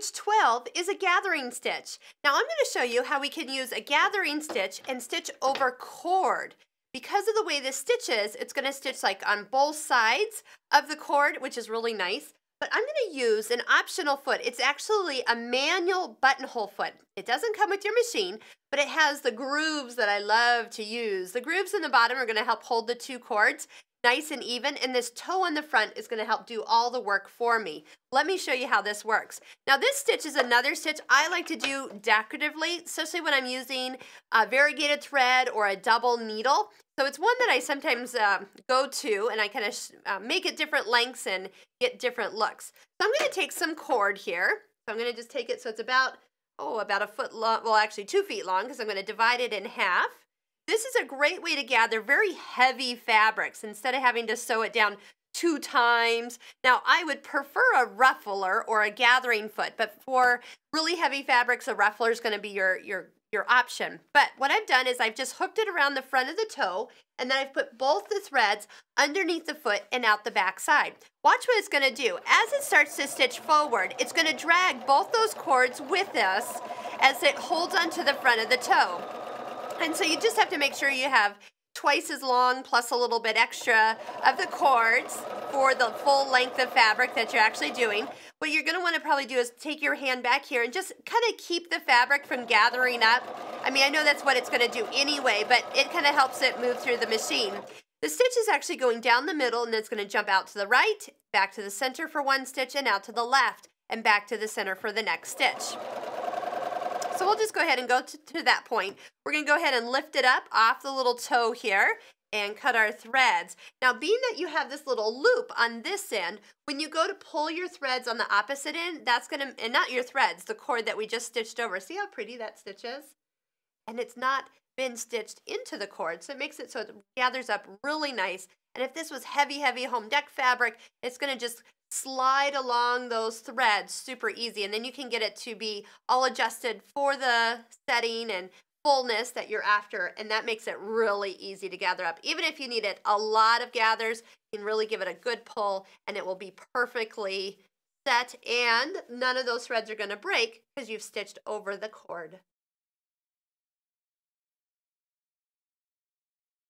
Stitch 12 is a gathering stitch. Now I'm going to show you how we can use a gathering stitch and stitch over cord. Because of the way this stitches, it's going to stitch like on both sides of the cord, which is really nice. But I'm going to use an optional foot. It's actually a manual buttonhole foot. It doesn't come with your machine, but it has the grooves that I love to use. The grooves in the bottom are going to help hold the two cords nice and even, and this toe on the front is going to help do all the work for me. Let me show you how this works. Now this stitch is another stitch I like to do decoratively, especially when I'm using a variegated thread or a double needle. So it's one that I sometimes go to, and I kind of make it different lengths and get different looks. So I'm going to take some cord here. So I'm going to just take it so it's about a foot long, well actually 2 feet long, because I'm going to divide it in half. This is a great way to gather very heavy fabrics instead of having to sew it down 2 times. Now, I would prefer a ruffler or a gathering foot, but for really heavy fabrics, a ruffler is going to be your option. But what I've done is I've just hooked it around the front of the toe, and then I've put both the threads underneath the foot and out the back side. Watch what it's going to do. As it starts to stitch forward, it's going to drag both those cords with us as it holds onto the front of the toe. And so you just have to make sure you have twice as long plus a little bit extra of the cords for the full length of fabric that you're actually doing. What you're going to want to probably do is take your hand back here and just kind of keep the fabric from gathering up. I mean, I know that's what it's going to do anyway, but it kind of helps it move through the machine. The stitch is actually going down the middle, and then it's going to jump out to the right, back to the center for one stitch, and out to the left, and back to the center for the next stitch. So we'll just go ahead and go to that point. We're going to go ahead and lift it up off the little toe here and cut our threads. Now, being that you have this little loop on this end, when you go to pull your threads on the opposite end, that's going to, and not your threads, the cord that we just stitched over. See how pretty that stitch is? And it's not been stitched into the cord, so it makes it so it gathers up really nice. And if this was heavy, heavy home deck fabric, it's going to just slide along those threads super easy, and then you can get it to be all adjusted for the setting and fullness that you're after, and that makes it really easy to gather up. Even if you need it a lot of gathers, you can really give it a good pull, and it will be perfectly set, and none of those threads are going to break because you've stitched over the cord.